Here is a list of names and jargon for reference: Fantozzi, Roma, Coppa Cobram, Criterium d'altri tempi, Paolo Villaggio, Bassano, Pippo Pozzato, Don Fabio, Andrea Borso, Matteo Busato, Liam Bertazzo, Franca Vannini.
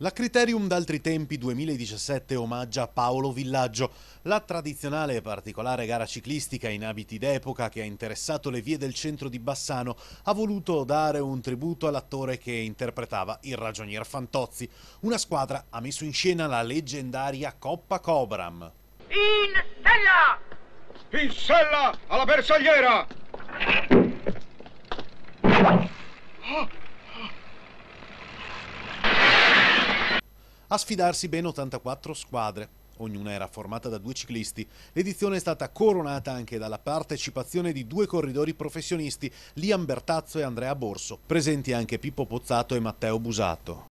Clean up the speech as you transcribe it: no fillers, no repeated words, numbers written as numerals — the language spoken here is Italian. La Criterium d'altri tempi 2017 omaggia Paolo Villaggio. La tradizionale e particolare gara ciclistica in abiti d'epoca che ha interessato le vie del centro di Bassano ha voluto dare un tributo all'attore che interpretava il ragionier Fantozzi. Una squadra ha messo in scena la leggendaria Coppa Cobram. In sella alla bersagliera! Oh! A sfidarsi ben 84 squadre, ognuna era formata da 2 ciclisti. L'edizione è stata coronata anche dalla partecipazione di 2 corridori professionisti, Liam Bertazzo e Andrea Borso, presenti anche Pippo Pozzato e Matteo Busato.